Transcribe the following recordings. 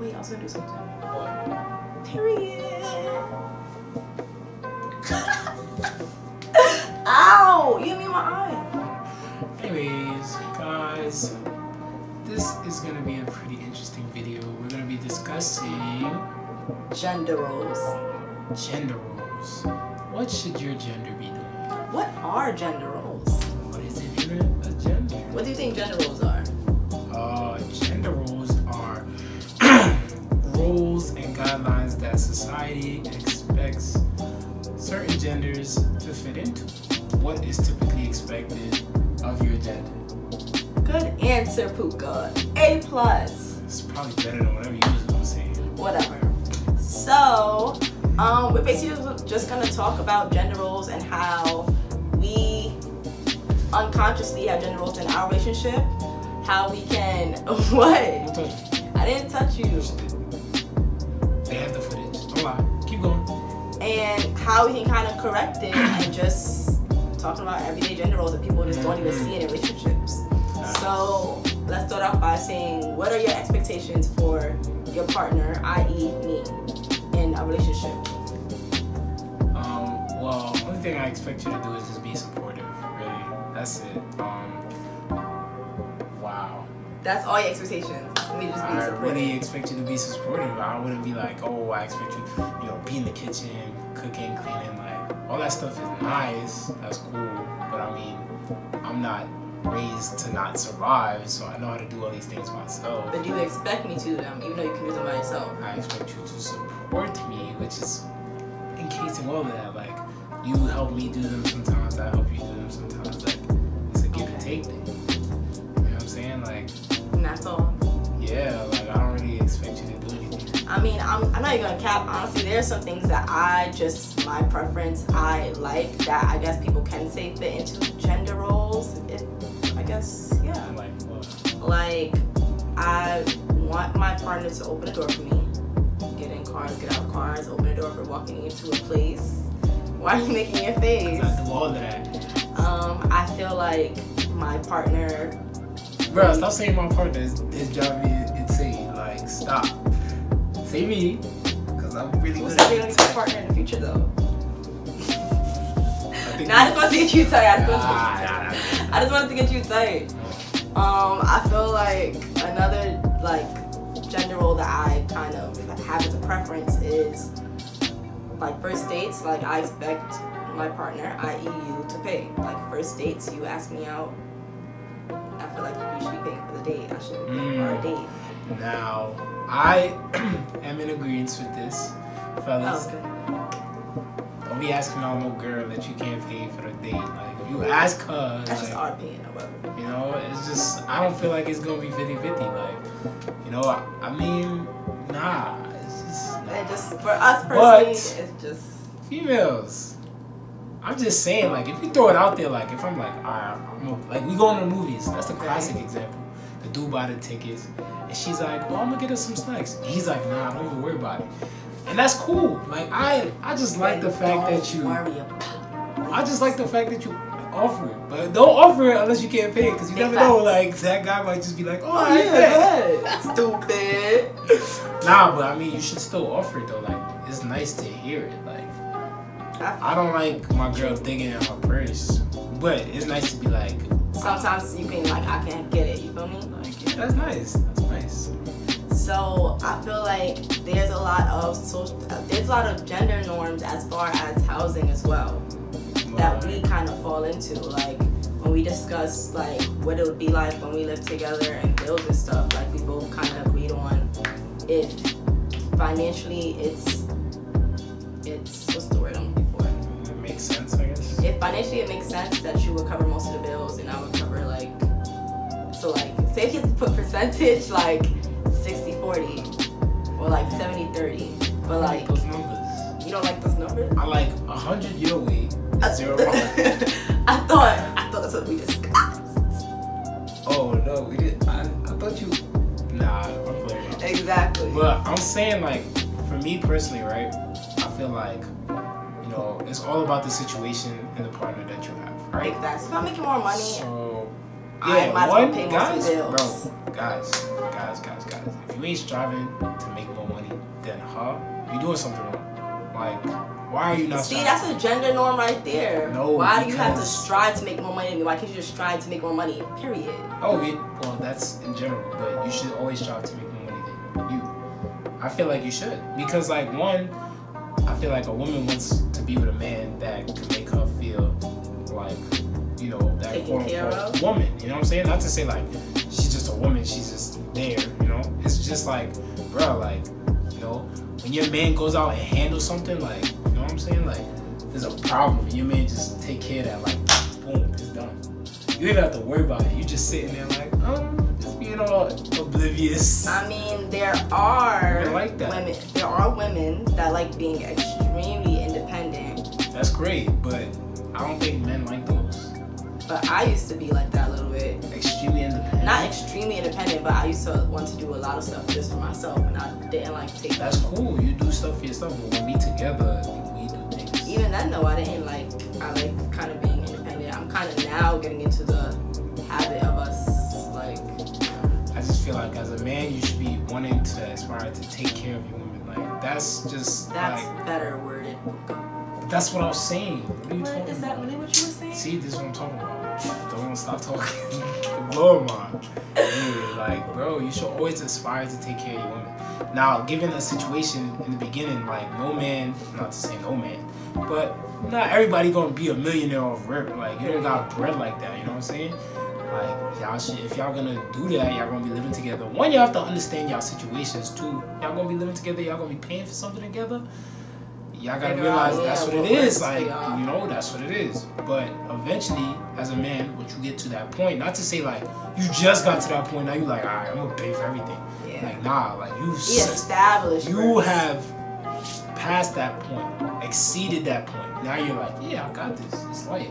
Wait, I was gonna do something. Period. Ow! You hit me in my eye. Anyways, guys, this is gonna be a pretty interesting video. We're gonna be discussing gender roles. Gender roles. What should your gender be doing? What are gender roles? What is it? A gender? What do you think gender roles are? Gender roles are rules and guidelines that society expects certain genders to fit into. What is typically expected of your gender? Good answer, Puka. A plus. It's probably better than whatever you was gonna say. Whatever. So, we're basically just gonna talk about gender roles and how we unconsciously have gender roles in our relationship. How we can what? I didn't touch you. They have the footage. Don't lie. Keep going. And how we can kind of correct it and just talking about everyday gender roles that people just don't even see in relationships. So let's start off by saying, what are your expectations for your partner, i.e. me, in a relationship? Well, one thing I expect you to do is just be supportive. Really, that's it. That's all your expectations. Let me just be supportive. I really expect you to be supportive. I wouldn't be like, oh, I expect you to, you know, be in the kitchen, cooking, cleaning, like all that stuff is nice. That's cool. But I mean, I'm not raised to not survive, so I know how to do all these things myself. But you expect me to do them, even though you can do them by yourself. I expect you to support me, which is encasing all of that. Like, you help me do them sometimes. I help you do them sometimes. Like, it's a give and take thing. You know what I'm saying? Like. And that's all. Yeah, like I don't really expect you to do anything. I mean, I'm not even gonna cap. Honestly, there's some things that I just, my preference, I like that I guess people can say fit into gender roles. I guess, yeah. Like what? Like, I want my partner to open the door for me. Get in cars, get out of cars, open the door for walking into a place. Why are you making your face? I do all that. I feel like my partner. Bro, stop saying my partner is driving me insane. Like, stop. Say me, because I'm really good at it. Who's your partner in the future, though? Nah, I just wanted to get you tight. I just wanted to get you tight. I feel like another, like, gender role that I kind of have as a preference is, like, first dates. Like, I expect my partner, i.e. you, to pay. Like, first dates, you ask me out. I feel like you should be paying for the date. I should be paying for a date. Now, I am in agreement with this, fellas. Oh, okay. Don't be asking all no girl that you can't pay for a date. Like, if you ask her... That's like, just our opinion or whatever. You know, it's just... I don't feel like it's going to be 50-50. Like, you know, I mean, nah. It's just... Nah. It just for us personally, it's just... Females. I'm just saying, like, if you throw it out there, like, if I'm like, all right, like, we go to the movies. That's the classic example. The dude bought the tickets, and she's like, well, I'm going to get us some snacks. And he's like, nah, don't even worry about it. And that's cool. Like, I just like the fact that you... I just like the fact that you offer it. But don't offer it unless you can't pay it, because you never know, like, that guy might just be like, oh, yeah, stupid. Nah, but, I mean, you should still offer it, though. Like, it's nice to hear it. Like, I don't like my girl digging in her purse. But it's nice to be like... Sometimes you can like, I can't get it, you feel me? Like, yeah, that's nice, that's nice. So, I feel like there's a lot of gender norms as far as housing as well. That we kind of fall into. Like, when we discuss like, what it would be like when we live together and bills and stuff, like we both kind of agreed on if financially it's what's the word I'm looking for? It makes sense, I guess. If financially it makes sense that you would cover most of the bills and I would cover like, so like, say if you put percentage like 60-40 or like 70-30, but like, those numbers. You don't like those numbers? I like 100 your way, 0 mine. I thought that's what we discussed. Oh no, we did. I thought you. Nah, I'm playing. Exactly. But I'm saying like, for me personally, right? I feel like. You know, it's all about the situation and the partner that you have, right? Exactly. If I'm making more money, so, yeah, I might as well pay more bills. Bro, guys, if you ain't striving to make more money than her, you're doing something wrong. Like, why are you not striving? See, that's a gender norm right there. No, why do you have to strive to make more money than me? Why can't you just strive to make more money, period? Oh, well, that's in general, but you should always strive to make more money than you. I feel like you should. Because, like, one, I feel like a woman wants to be with a man that can make her feel like, you know, that quote-unquote woman. You know what I'm saying? Not to say, like, she's just a woman, she's just there, you know? It's just like, bro, like, you know, when your man goes out and handles something, like, you know what I'm saying? Like, there's a problem. Your man just take care of that, like, boom, it's done. You don't even have to worry about it. You just sitting there like, just being all oblivious. I mean, there are women that like being extremely independent. That's great, but I don't think men like those. But I used to be like that a little bit. Extremely independent. Not extremely independent, but I used to want to do a lot of stuff just for myself, and I didn't like take. That's cool. You do stuff for yourself, but when we together, we do things. Even then, though, I like kind of being independent. I'm kind of now getting into the habit of us like. I just feel like as a man, you should be wanting to aspire to take care of your woman. Like that's like, better worded. That's what I was saying. What are you talking about? Is that really what you were saying? See, this is what I'm talking about. Don't stop talking. Blow my dude, like, bro, you should always aspire to take care of your woman. Now, given a situation in the beginning, like, no man, not to say no man, but not everybody gonna be a millionaire off rip. Like, you don't got bread like that, you know what I'm saying? Like, y'all should, if y'all gonna do that, y'all gonna be living together. One, y'all have to understand y'all situations. Two, y'all gonna be living together, y'all gonna be paying for something together. Y'all gotta realize that's what it is, like, you know, that's what it is. But eventually, as a man, once you get to that point, not to say like you just got to that point, now you like, all right, I'm gonna pay for everything. Yeah. Like, nah, like you established. You have passed that point, exceeded that point. Now you're like, yeah, I got this. It's like,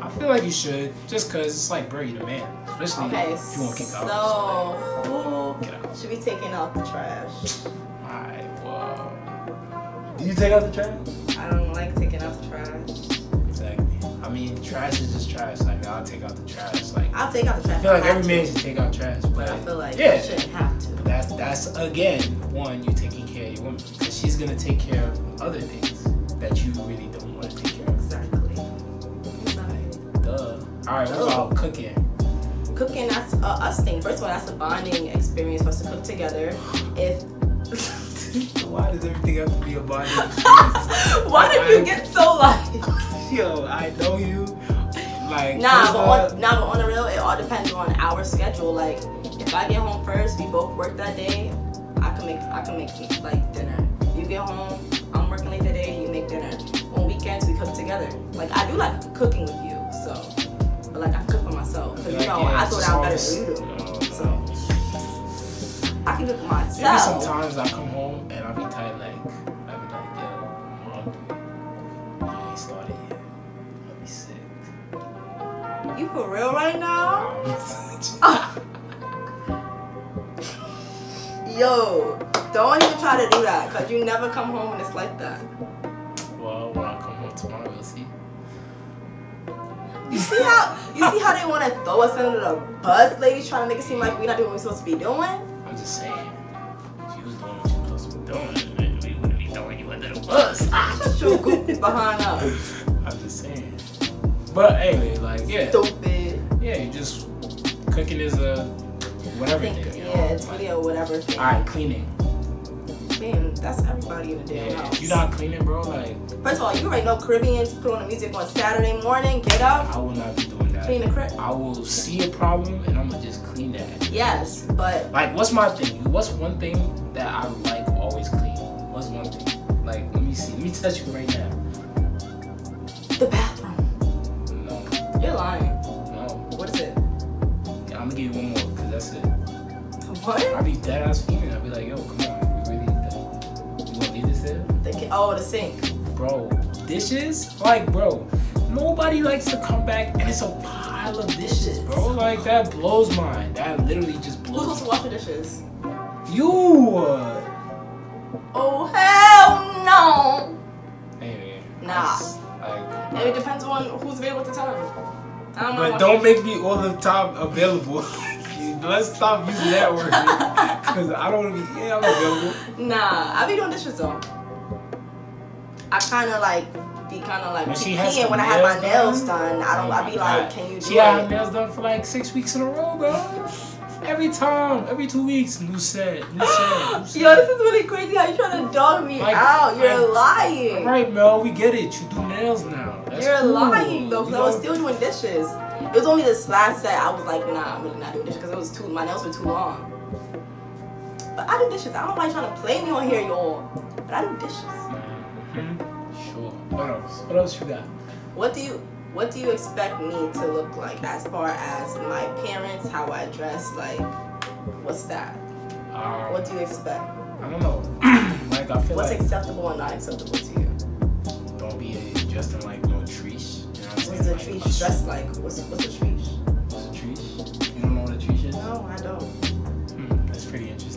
I feel like you should, just cause it's like, bro, you're the man, especially if you wanna kick out. So who should be taking out the trash? All right, well. Do you take out the trash? I don't like taking out the trash. Exactly. I mean, trash is just trash. Like, I'll take out the trash. Like, I'll take out the trash. I feel like every man should take out trash, but I feel like you shouldn't have to. But that's again, one, you're taking care of your woman because she's gonna take care of other things that you really don't want to take care of. Exactly. Like, duh. All right. What about cooking? Cooking, that's a us thing. First of all, that's a bonding experience for us to cook together. If why does everything have to be a body? Why did you get so like? Yo, I know you. Like but on the real, it all depends on our schedule. Like, if I get home first, we both work that day. I can make like dinner. You get home, I'm working late that day. You make dinner. On weekends, we cook together. Like, I do like cooking with you, so but like I cook for myself. Cause you know, I thought I was better than you do. So I can cook myself. Maybe sometimes I come home. And I'll be tired, like, I'll be like, yo, mom, you ain't started yet. I'll be sick. You for real right now? Yo, don't even try to do that, because you never come home and it's like that. Well, when I come home tomorrow, we'll see. You see how they want to throw us under the bus, ladies, trying to make it seem like we're not doing what we're supposed to be doing? I'm just saying. We wouldn't be throwing you under the bus. Shut your goofy behind us. I'm just saying. But anyway, like, yeah. Stupid. Yeah, you just cooking is a whatever thing. Yeah, know? It's really a whatever thing. Alright, cleaning. Man, that's everybody in the damn house. If you're not cleaning, bro, like. First of all, you already know Caribbeans put on the music on Saturday morning, get up. I will not be doing that. Clean the crib. I will see a problem and I'm gonna just clean that. Yes, but. Like, what's my thing? What's one thing that I like? Always clean. What's one thing? Like, let me see. Let me touch you right now. The bathroom. No. You're lying. No. What is it? Yeah, I'm gonna give you one more, because that's it. What? I'd be dead ass female. I'd be like, yo, come on. We really need that. You gonna leave this there? The sink. Bro, dishes? Like, bro, nobody likes to come back and it's a pile of dishes, bro. Like, that blows mine. That literally just blows. Who's supposed to wash the dishes? You! Oh, hell no! Anyway. Nah. Like, it depends on who's available at the time. I don't know. But don't make me all the time available. Let's stop using that word. Cause I don't be, yeah, I'm available. Nah, I be doing dishes though. I kind of like be kind of like picky when I have my nails done. I don't. I be like, can you do it? She had her nails done for like 6 weeks in a row, bro. Every time, every 2 weeks, new set. Yo, this is really crazy how you trying to dog me out. You're lying. Right, Mel, we get it. You do nails now. That's you're cool. Lying though, because I was still doing dishes. It was only this last set I was like, nah, I'm really not doing dishes because it was too. My nails were too long. But I do dishes. I don't like trying to play me on here, y'all. But I do dishes. Mm-hmm. Sure. What else? What else you got? What do you expect me to look like as far as my parents, how I dress, like, what's that? What do you expect? I don't know. Like, I feel what's like acceptable and not acceptable to you? Don't be dressed in like no triche. You know what I'm saying? What's a triche like, dressed like? What's a triche? What's a triche? You don't know what a triche is? No, I don't. That's pretty interesting.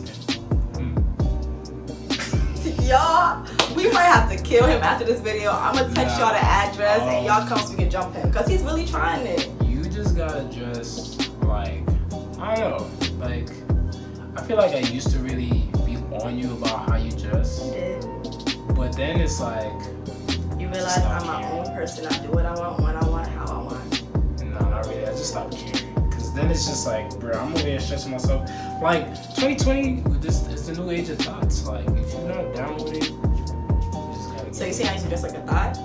Y'all, we might have to kill him after this video. I'm gonna text y'all the address and y'all come so we can jump him because he's really trying it. You just gotta dress like, I don't know, like, I feel like I used to really be on you about how you dress. You did. But then it's like, you realize I'm my own person. I do what I want, when I want, how I want. No, not really. I just stopped caring. Then it's just like, bro, I'm over here stressing myself. Like, 2020, this is the new age of thoughts. Like, if you're not down with it, you just gotta. So you saying I used to dress like a thought?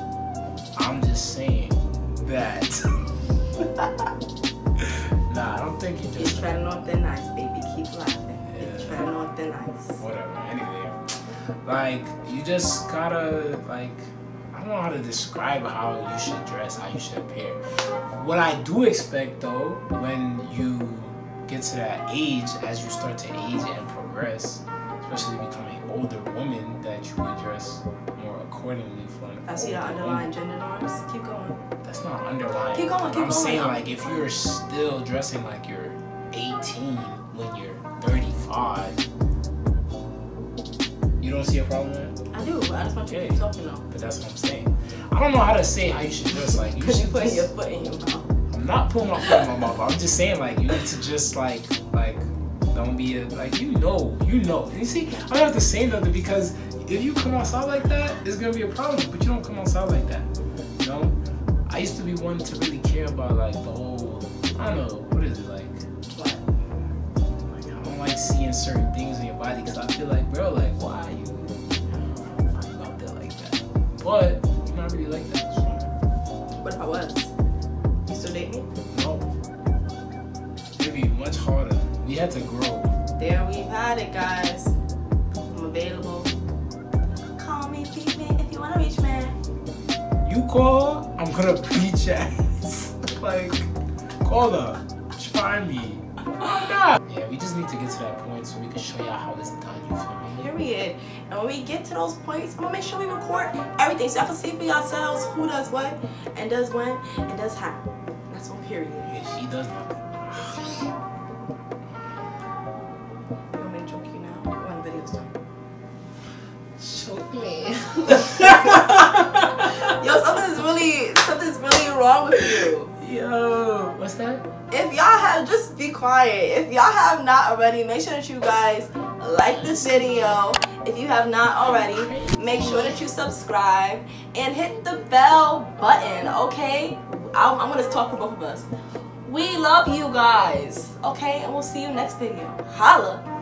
I'm just saying that. Nah, I don't think you just. It's treading on thin ice, baby. Keep laughing. It's treading on thin ice. Whatever, anything. Like, you just gotta, like, I don't know how to describe how you should dress, how you should appear. What I do expect though, when you get to that age, as you start to age and progress, especially becoming an older woman, that you would dress more accordingly for an I see the underlying gender norms. Keep going. That's not underlying. Keep going, keep going. I'm saying like if you're still dressing like you're 18 when you're 35, you don't see a problem there? I do. I just want you to keep talking though. But that's what I'm saying. I don't know how to say how you should dress. Like, you should put your foot in your mouth. I'm not putting my foot in my mouth. I'm just saying, like, you need to just, like, don't be a, like, you know. And you see, I don't have to say nothing because if you come outside like that, it's going to be a problem. But you don't come outside like that. You know? I used to be one to really care about, like, the whole, I don't know, what is it, like? I don't like seeing certain things in your body because I feel like, bro, like, why are you out there like that? But you're not really like that. What if I was? You still date me? No. It'd be much harder. We had to grow. There we've had it, guys. I'm available. Call me, beat me if you want to reach me. You call, I'm gonna beat your ass. Like, call her. Try me. Yeah, we just need to get to that point so we can show y'all how it's done, you feel me? Period. And when we get to those points, I'm gonna make sure we record everything so y'all can see for yourselves who does what and does when and does how. That's on period. Yeah, she does nothing. You want me to choke you now when the video's done? Choke me. Yo, something's really wrong with you. Yo, what's that? If y'all have, just be quiet. If y'all have not already, make sure that you guys like this video. If you have not already, make sure that you subscribe and hit the bell button, okay? I'm gonna talk for both of us. We love you guys, okay? And we'll see you next video. Holla.